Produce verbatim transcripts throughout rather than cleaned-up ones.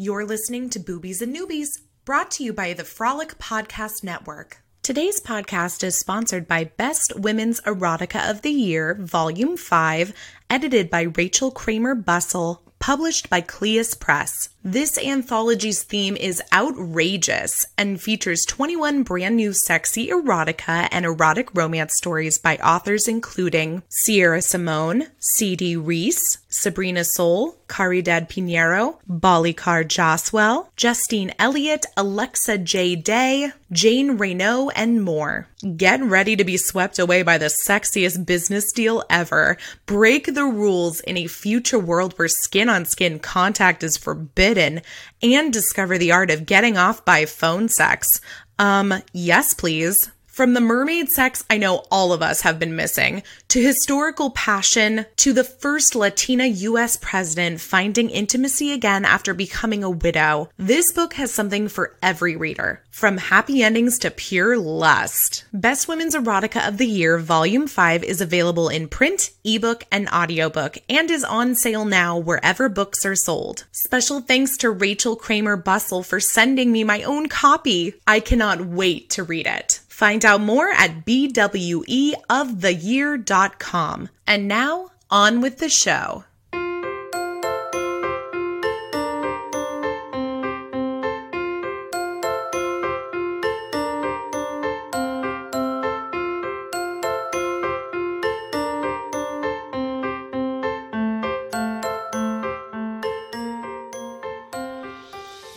You're listening to Boobies and Noobies, brought to you by the Frolic Podcast Network. Today's podcast is sponsored by Best Women's Erotica of the Year, Volume five, edited by Rachel Kramer Bussel, published by Cleis Press. This anthology's theme is outrageous and features twenty-one brand new sexy erotica and erotic romance stories by authors including Sierra Simone, C D. Reese, Sabrina Soul, Caridad Pinheiro, Ballycar Joswell, Justine Elliott, Alexa J. Day, Jane Raynaud, and more. Get ready to be swept away by the sexiest business deal ever. Break the rules in a future world where skin-on-skin contact is forbidden and discover the art of getting off by phone sex. Um, yes, please. From the mermaid sex I know all of us have been missing, to historical passion, to the first Latina U S president finding intimacy again after becoming a widow, this book has something for every reader. From happy endings to pure lust. Best Women's Erotica of the Year, Volume five is available in print, ebook, and audiobook, and is on sale now wherever books are sold. Special thanks to Rachel Kramer Bussel for sending me my own copy. I cannot wait to read it. Find out more at b w e of the year dot com. And now, on with the show.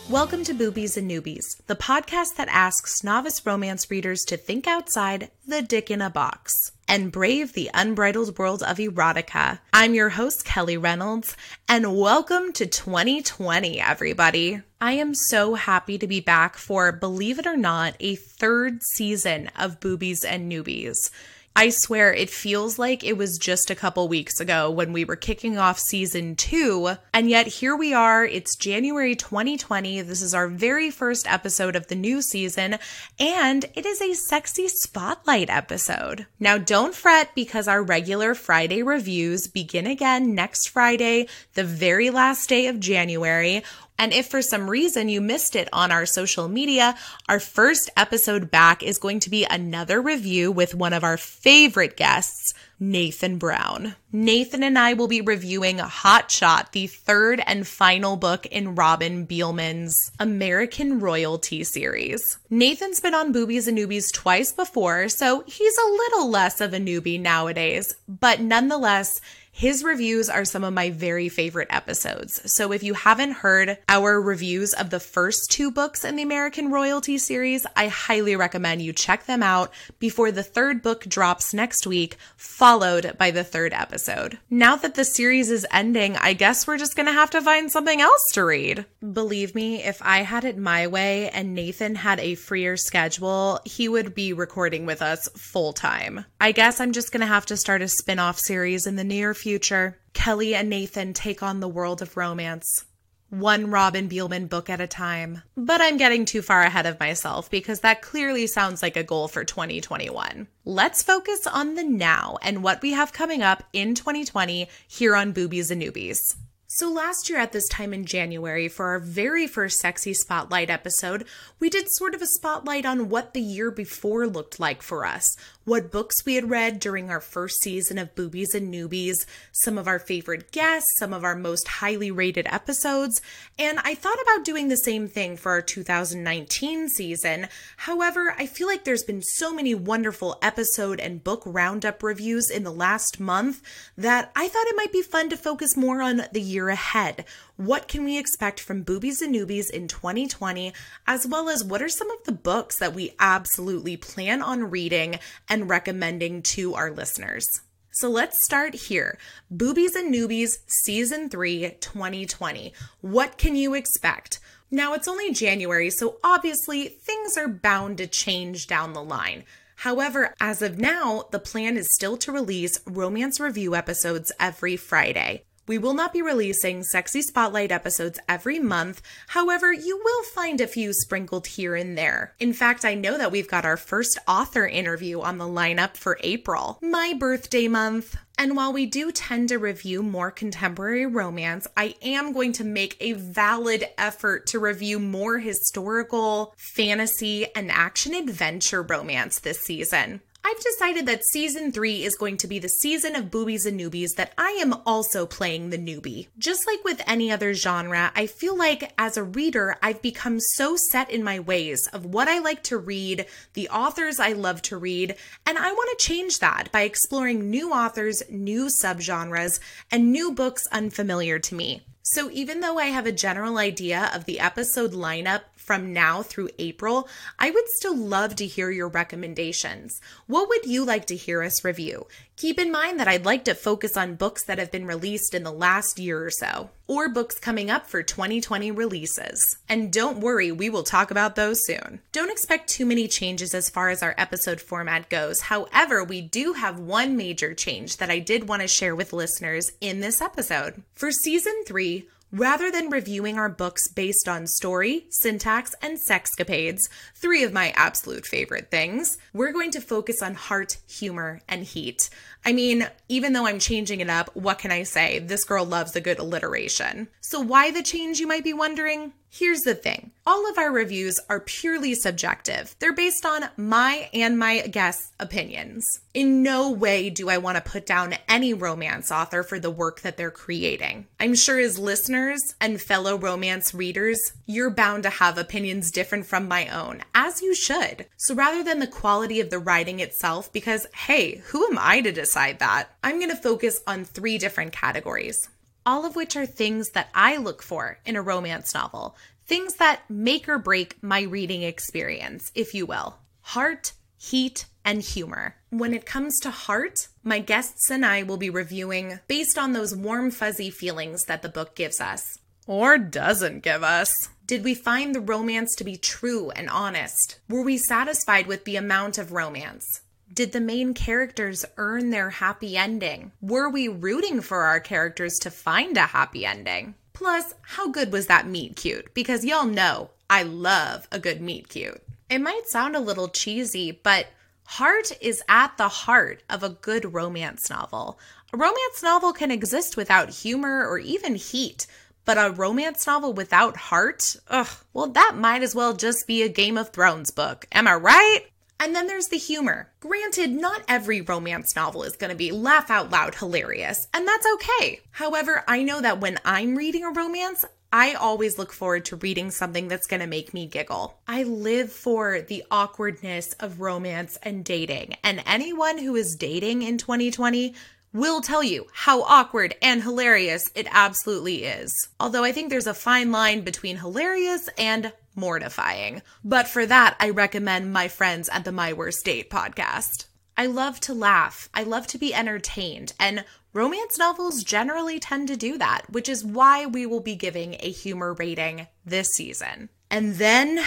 Welcome to Boobies and Noobies, the podcast that asks novice romance readers to think outside the dick in a box and brave the unbridled world of erotica. I'm your host, Kelly Reynolds, and welcome to twenty twenty, everybody. I am so happy to be back for, believe it or not, a third season of Boobies and Noobies. I swear it feels like it was just a couple weeks ago when we were kicking off season two, and yet here we are. It's January twenty twenty. This is our very first episode of the new season, and it is a sexy spotlight episode. Now don't fret, because our regular Friday reviews begin again next Friday, the very last day of January. And if for some reason you missed it on our social media, our first episode back is going to be another review with one of our favorite guests, Nathan Brown. Nathan and I will be reviewing Hot Shot, the third and final book in Robin Bielman's American Royalty series. Nathan's been on Boobies and Noobies twice before, so he's a little less of a newbie nowadays, but nonetheless, his reviews are some of my very favorite episodes. So if you haven't heard our reviews of the first two books in the American Royalty series, I highly recommend you check them out before the third book drops next week, followed by the third episode. Now that the series is ending, I guess we're just gonna have to find something else to read. Believe me, if I had it my way and Nathan had a freer schedule, he would be recording with us full time. I guess I'm just gonna have to start a spin-off series in the near future. Future, Kelly and Nathan take on the world of romance, one Robin Bielman book at a time. But I'm getting too far ahead of myself, because that clearly sounds like a goal for twenty twenty-one. Let's focus on the now and what we have coming up in twenty twenty here on Boobies and Noobies. So last year at this time in January, for our very first Sexy Spotlight episode, we did sort of a spotlight on what the year before looked like for us, what books we had read during our first season of Boobies and Noobies, some of our favorite guests, some of our most highly rated episodes, and I thought about doing the same thing for our two thousand nineteen season. However, I feel like there's been so many wonderful episode and book roundup reviews in the last month that I thought it might be fun to focus more on the year ahead. What can we expect from Boobies and Noobies in twenty twenty, as well as what are some of the books that we absolutely plan on reading and recommending to our listeners? So let's start here. Boobies and Noobies Season three, twenty twenty. What can you expect? Now, it's only January, so obviously things are bound to change down the line. However, as of now, the plan is still to release romance review episodes every Friday. We will not be releasing Sexy Spotlight episodes every month, however, you will find a few sprinkled here and there. In fact, I know that we've got our first author interview on the lineup for April, my birthday month. And while we do tend to review more contemporary romance, I am going to make a valid effort to review more historical, fantasy, and action-adventure romance this season. I've decided that season three is going to be the season of Boobies and Noobies that I am also playing the newbie. Just like with any other genre, I feel like as a reader, I've become so set in my ways of what I like to read, the authors I love to read, and I want to change that by exploring new authors, new subgenres, and new books unfamiliar to me. So even though I have a general idea of the episode lineup from now through April, I would still love to hear your recommendations. What would you like to hear us review? Keep in mind that I'd like to focus on books that have been released in the last year or so, or books coming up for twenty twenty releases. And don't worry, we will talk about those soon. Don't expect too many changes as far as our episode format goes. However, we do have one major change that I did want to share with listeners in this episode. For season three, rather than reviewing our books based on story, syntax, and sexcapades, three of my absolute favorite things, we're going to focus on heart, humor, and heat. I mean, even though I'm changing it up, what can I say? This girl loves a good alliteration. So why the change, you might be wondering? Here's the thing. All of our reviews are purely subjective. They're based on my and my guests' opinions. In no way do I want to put down any romance author for the work that they're creating. I'm sure as listeners and fellow romance readers, you're bound to have opinions different from my own, as you should. So rather than the quality of the writing itself, because hey, who am I to decide that? I'm going to focus on three different categories, all of which are things that I look for in a romance novel, things that make or break my reading experience, if you will. Heart, heat, and humor. When it comes to heart, my guests and I will be reviewing based on those warm, fuzzy feelings that the book gives us. Or doesn't give us. Did we find the romance to be true and honest? Were we satisfied with the amount of romance? Did the main characters earn their happy ending? Were we rooting for our characters to find a happy ending? Plus, how good was that meet cute? Because y'all know I love a good meet cute. It might sound a little cheesy, but heart is at the heart of a good romance novel. A romance novel can exist without humor or even heat, but a romance novel without heart? Ugh, well, that might as well just be a Game of Thrones book. Am I right? And then there's the humor. Granted, not every romance novel is going to be laugh out loud hilarious, and that's okay. However, I know that when I'm reading a romance, I always look forward to reading something that's going to make me giggle. I live for the awkwardness of romance and dating, and anyone who is dating in twenty twenty will tell you how awkward and hilarious it absolutely is. Although I think there's a fine line between hilarious and mortifying. But for that, I recommend my friends at the My Worst Date podcast. I love to laugh. I love to be entertained. And romance novels generally tend to do that, which is why we will be giving a humor rating this season. And then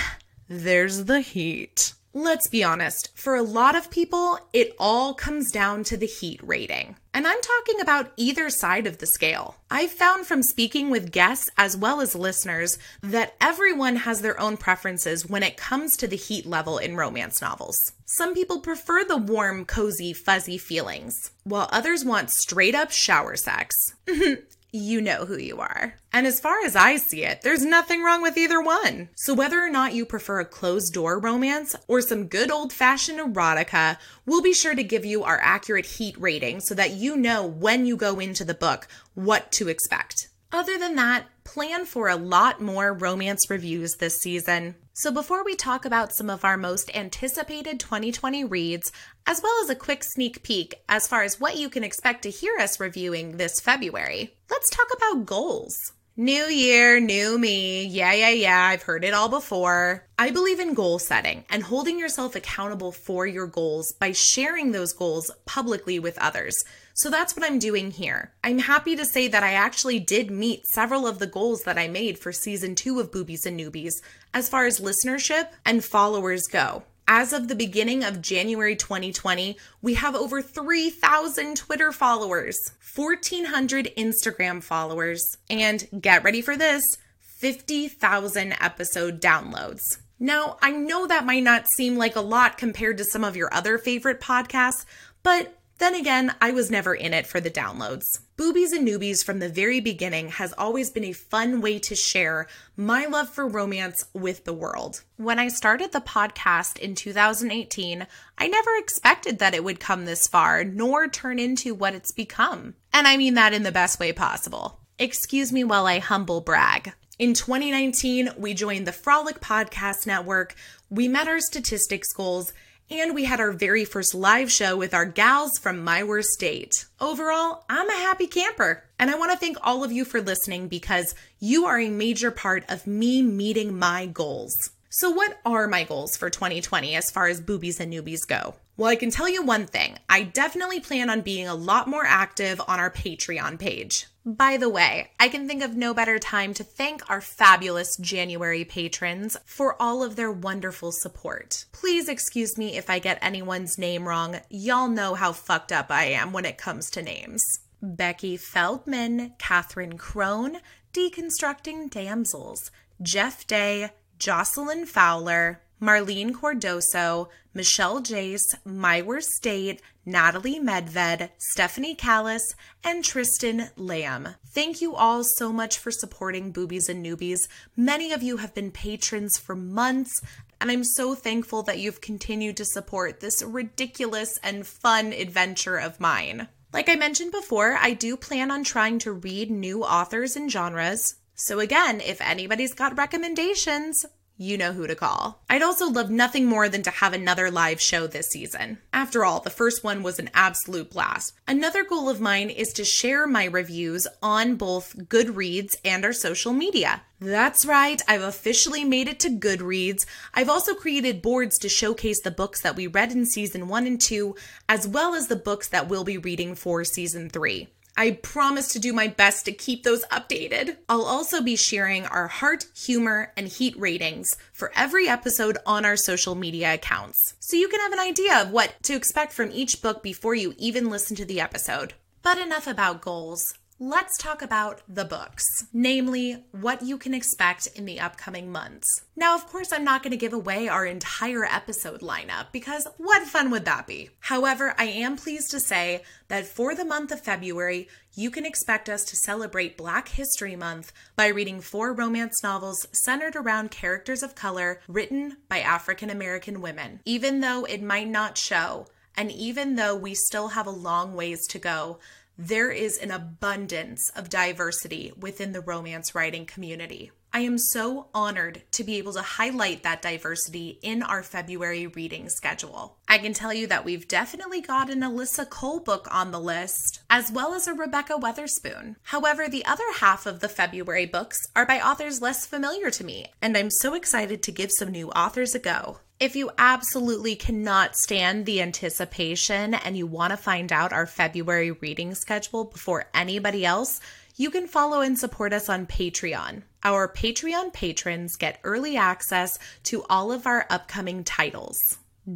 there's the heat. Let's be honest, for a lot of people, it all comes down to the heat rating. And I'm talking about either side of the scale. I've found from speaking with guests as well as listeners that everyone has their own preferences when it comes to the heat level in romance novels. Some people prefer the warm, cozy, fuzzy feelings, while others want straight-up shower sex. You know who you are. And as far as I see it, there's nothing wrong with either one. So whether or not you prefer a closed-door romance or some good old-fashioned erotica, we'll be sure to give you our accurate heat rating so that you know when you go into the book what to expect. Other than that, plan for a lot more romance reviews this season. So before we talk about some of our most anticipated twenty twenty reads, as well as a quick sneak peek as far as what you can expect to hear us reviewing this February, let's talk about goals. New year, new me. Yeah, yeah, yeah. I've heard it all before. I believe in goal setting and holding yourself accountable for your goals by sharing those goals publicly with others. So that's what I'm doing here. I'm happy to say that I actually did meet several of the goals that I made for season two of Boobies and Noobies as far as listenership and followers go. As of the beginning of January twenty twenty, we have over three thousand Twitter followers, fourteen hundred Instagram followers, and get ready for this, fifty thousand episode downloads. Now, I know that might not seem like a lot compared to some of your other favorite podcasts, but then again, I was never in it for the downloads. Boobies and Noobies from the very beginning has always been a fun way to share my love for romance with the world. When I started the podcast in two thousand eighteen, I never expected that it would come this far, nor turn into what it's become. And I mean that in the best way possible. Excuse me while I humble brag. In twenty nineteen, we joined the Frolic Podcast Network, we met our statistics goals, and we had our very first live show with our gals from My Worst Date. Overall, I'm a happy camper. And I want to thank all of you for listening because you are a major part of me meeting my goals. So what are my goals for twenty twenty as far as Boobies and Noobies go? Well, I can tell you one thing. I definitely plan on being a lot more active on our Patreon page. By the way, I can think of no better time to thank our fabulous January patrons for all of their wonderful support. Please excuse me if I get anyone's name wrong. Y'all know how fucked up I am when it comes to names. Becky Feldman, Catherine Crone, Deconstructing Damsels, Jeff Day, Jocelyn Fowler, Marlene Cordoso, Michelle Jace, My Worst Date, Natalie Medved, Stephanie Callis, and Tristan Lamb. Thank you all so much for supporting Boobies and Noobies. Many of you have been patrons for months, and I'm so thankful that you've continued to support this ridiculous and fun adventure of mine. Like I mentioned before, I do plan on trying to read new authors and genres. So again, if anybody's got recommendations, you know who to call. I'd also love nothing more than to have another live show this season. After all, the first one was an absolute blast. Another goal of mine is to share my reviews on both Goodreads and our social media. That's right, I've officially made it to Goodreads. I've also created boards to showcase the books that we read in season one and two, as well as the books that we'll be reading for season three. I promise to do my best to keep those updated. I'll also be sharing our heart, humor, and heat ratings for every episode on our social media accounts, so you can have an idea of what to expect from each book before you even listen to the episode. But enough about goals. Let's talk about the books, namely what you can expect in the upcoming months. Now, of course, I'm not going to give away our entire episode lineup because what fun would that be? However, I am pleased to say that for the month of February, you can expect us to celebrate Black History Month by reading four romance novels centered around characters of color written by African American women. Even though it might not show, and even though we still have a long ways to go, there is an abundance of diversity within the romance writing community. I am so honored to be able to highlight that diversity in our February reading schedule. I can tell you that we've definitely got an Alyssa Cole book on the list, as well as a Rebecca Weatherspoon. However, the other half of the February books are by authors less familiar to me, and I'm so excited to give some new authors a go. If you absolutely cannot stand the anticipation and you want to find out our February reading schedule before anybody else, you can follow and support us on Patreon. Our Patreon patrons get early access to all of our upcoming titles.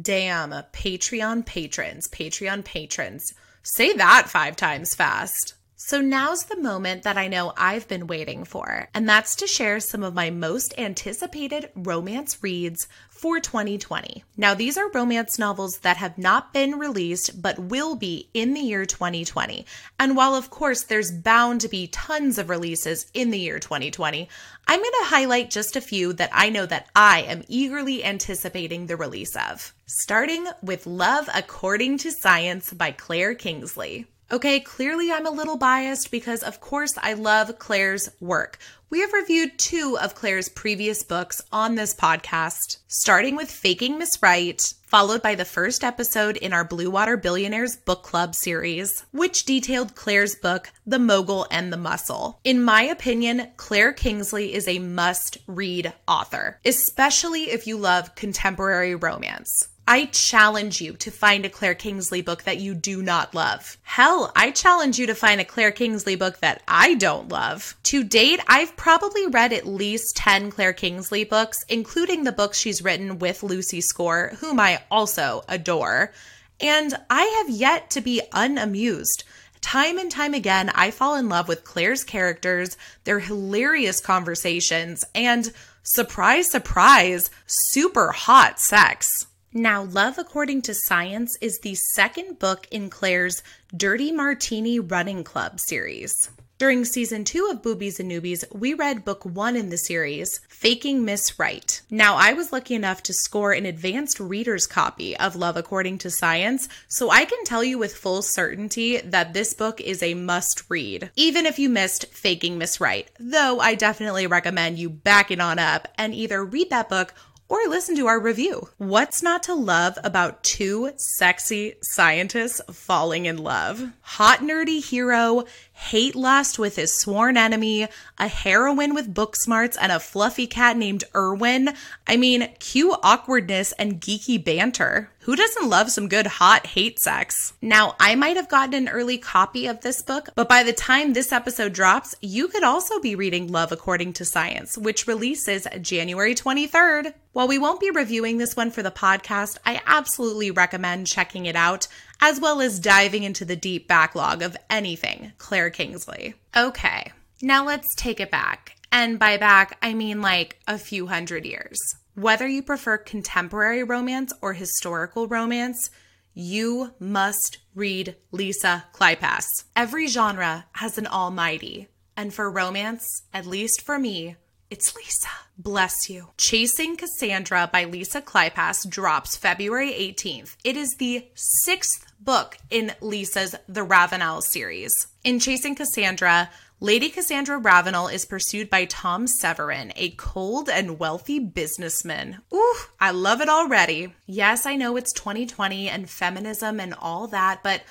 Damn, Patreon patrons, Patreon patrons. Say that five times fast. So now's the moment that I know I've been waiting for, and that's to share some of my most anticipated romance reads for twenty twenty. Now, these are romance novels that have not been released but will be in the year twenty twenty. And while, of course, there's bound to be tons of releases in the year twenty twenty, I'm going to highlight just a few that I know that I am eagerly anticipating the release of, starting with Love According to Science by Claire Kingsley. Okay, clearly I'm a little biased because, of course, I love Claire's work. We have reviewed two of Claire's previous books on this podcast, starting with Faking Miss Wright, followed by the first episode in our Blue Water Billionaires Book Club series, which detailed Claire's book, The Mogul and the Muscle. In my opinion, Claire Kingsley is a must-read author, especially if you love contemporary romance. I challenge you to find a Claire Kingsley book that you do not love. Hell, I challenge you to find a Claire Kingsley book that I don't love. To date, I've probably read at least ten Claire Kingsley books, including the books she's written with Lucy Score, whom I also adore, and I have yet to be unamused. Time and time again, I fall in love with Claire's characters, their hilarious conversations, and, surprise, surprise, super hot sex. Now, Love According to Science is the second book in Claire's Dirty Martini Running Club series. During season two of Boobies and Noobies, we read book one in the series, Faking Miss Wright. Now, I was lucky enough to score an advanced reader's copy of Love According to Science, so I can tell you with full certainty that this book is a must-read, even if you missed Faking Miss Wright, though I definitely recommend you back it on up and either read that book or listen to our review. What's not to love about two sexy scientists falling in love? Hot nerdy hero, hate lust with his sworn enemy, a heroine with book smarts, and a fluffy cat named Irwin. I mean, cue awkwardness and geeky banter. Who doesn't love some good hot hate sex? Now, I might have gotten an early copy of this book, but by the time this episode drops, you could also be reading Love According to Science, which releases January twenty-third. While we won't be reviewing this one for the podcast, I absolutely recommend checking it out, as well as diving into the deep backlog of anything Claire Kingsley. Okay, now let's take it back. And by back, I mean like a few hundred years. Whether you prefer contemporary romance or historical romance, you must read Lisa Kleypas. Every genre has an almighty, and for romance, at least for me, it's Lisa. Bless you. Chasing Cassandra by Lisa Kleypas drops February eighteenth. It is the sixth book in Lisa's The Ravenel series. In Chasing Cassandra, Lady Cassandra Ravenel is pursued by Tom Severin, a cold and wealthy businessman. Ooh, I love it already. Yes, I know it's twenty twenty and feminism and all that, but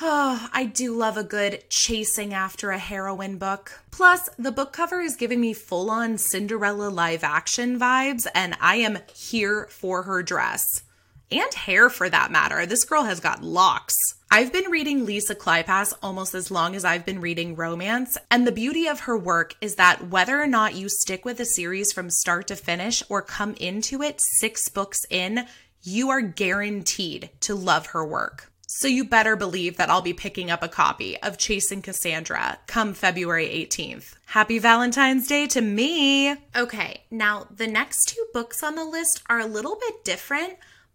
oh, I do love a good chasing after a heroine book. Plus, the book cover is giving me full-on Cinderella live-action vibes, and I am here for her dress. And hair, for that matter. This girl has got locks. I've been reading Lisa Kleypas almost as long as I've been reading romance, and the beauty of her work is that whether or not you stick with a series from start to finish or come into it six books in, you are guaranteed to love her work. So you better believe that I'll be picking up a copy of Chasing Cassandra come February eighteenth. Happy Valentine's Day to me! Okay, now the next two books on the list are a little bit different,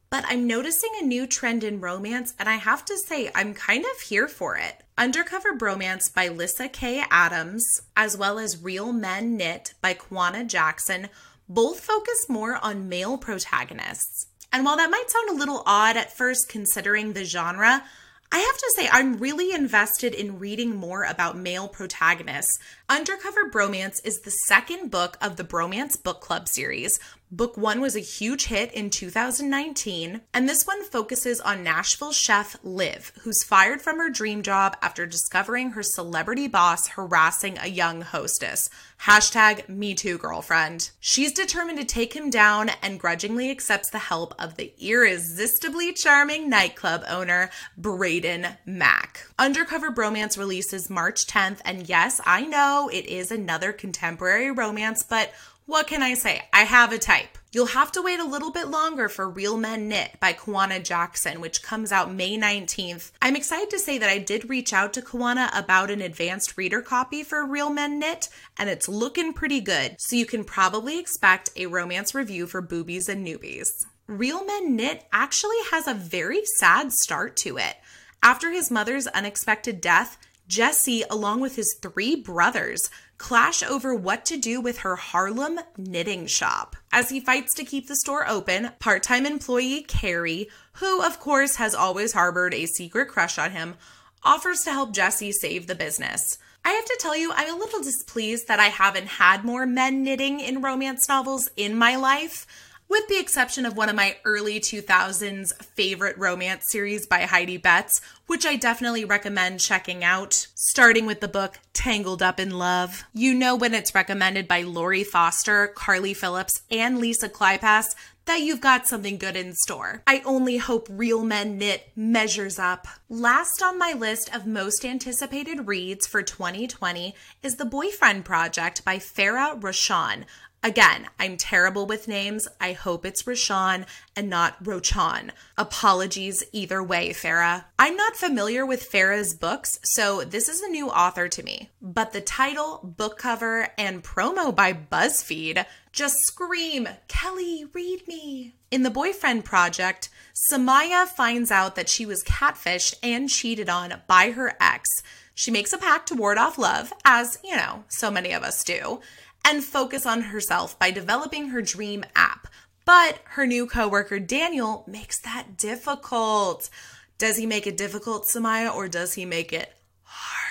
but I'm noticing a new trend in romance, and I have to say I'm kind of here for it. Undercover Bromance by Lissa K. Adams, as well as Real Men Knit by Kwana Jackson, both focus more on male protagonists. And while that might sound a little odd at first considering the genre, I have to say I'm really invested in reading more about male protagonists. Undercover Bromance is the second book of the Bromance Book Club series. Book one was a huge hit in two thousand nineteen, and this one focuses on Nashville chef Liv, who's fired from her dream job after discovering her celebrity boss harassing a young hostess. Hashtag me too, girlfriend. She's determined to take him down and grudgingly accepts the help of the irresistibly charming nightclub owner, Braden Mack. Undercover Bromance releases March tenth, and yes, I know it is another contemporary romance, but what can I say? I have a type. You'll have to wait a little bit longer for Real Men Knit by Kwana Jackson, which comes out May nineteenth. I'm excited to say that I did reach out to Kwana about an advanced reader copy for Real Men Knit, and it's looking pretty good, so you can probably expect a romance review for Boobies and Noobies. Real Men Knit actually has a very sad start to it. After his mother's unexpected death, Jesse, along with his three brothers, clash over what to do with her Harlem knitting shop. As he fights to keep the store open, part-time employee Carrie, who of course has always harbored a secret crush on him, offers to help Jesse save the business. I have to tell you, I'm a little displeased that I haven't had more men knitting in romance novels in my life, with the exception of one of my early two thousands favorite romance series by Heidi Betts, which I definitely recommend checking out, starting with the book Tangled Up in Love. You know when it's recommended by Lori Foster, Carly Phillips, and Lisa Kleypas that you've got something good in store. I only hope Real Men Knit measures up. Last on my list of most anticipated reads for twenty twenty is The Boyfriend Project by Farrah Rochon. Again, I'm terrible with names. I hope it's Rochon and not Rochon. Apologies either way, Farrah. I'm not familiar with Farrah's books, so this is a new author to me. But the title, book cover, and promo by BuzzFeed just scream, Kelly, read me. In The Boyfriend Project, Samaya finds out that she was catfished and cheated on by her ex. She makes a pact to ward off love, as, you know, so many of us do, and focus on herself by developing her dream app. But her new coworker, Daniel, makes that difficult. Does he make it difficult, Samaya, or does he make it hard?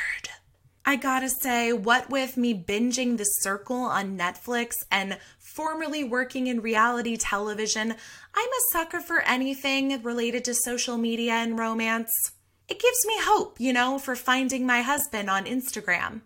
I gotta say, what with me binging The Circle on Netflix and formerly working in reality television, I'm a sucker for anything related to social media and romance. It gives me hope, you know, for finding my husband on Instagram.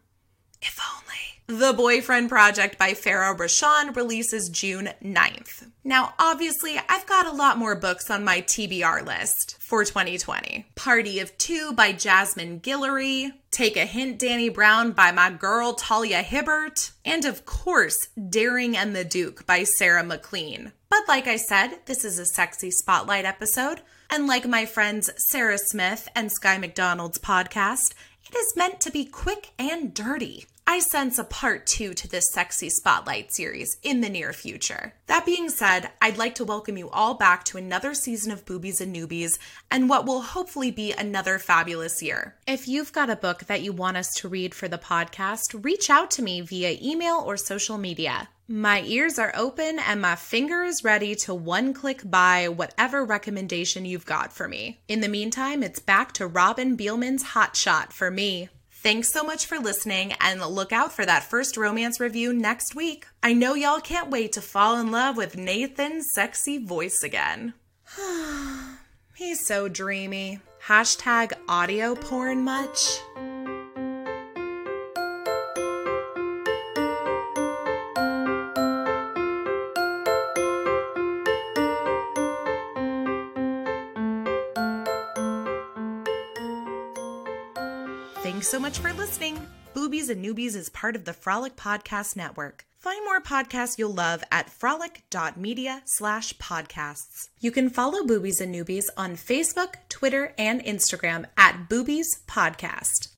If only. The Boyfriend Project by Farrah Rochon releases June ninth. Now, obviously, I've got a lot more books on my T B R list for twenty twenty. Party of Two by Jasmine Guillory, Take a Hint, Danny Brown by my girl Talia Hibbert, and of course, Daring and the Duke by Sarah McLean. But like I said, this is a sexy spotlight episode, and like my friends Sarah Smith and Sky McDonald's podcast, it is meant to be quick and dirty. I sense a part two to this sexy spotlight series in the near future. That being said, I'd like to welcome you all back to another season of Boobies and Noobies and what will hopefully be another fabulous year. If you've got a book that you want us to read for the podcast, reach out to me via email or social media. My ears are open and my finger is ready to one-click buy whatever recommendation you've got for me. In the meantime, it's back to Robin Bielman's Hot Shot for me. Thanks so much for listening, and look out for that first romance review next week. I know y'all can't wait to fall in love with Nathan's sexy voice again. He's so dreamy. Hashtag audio porn much? Thanks so much for listening. Boobies and Noobies is part of the Frolic Podcast Network. Find more podcasts you'll love at frolic.media slash podcasts. You can follow Boobies and Noobies on Facebook, Twitter, and Instagram at Boobies Podcast.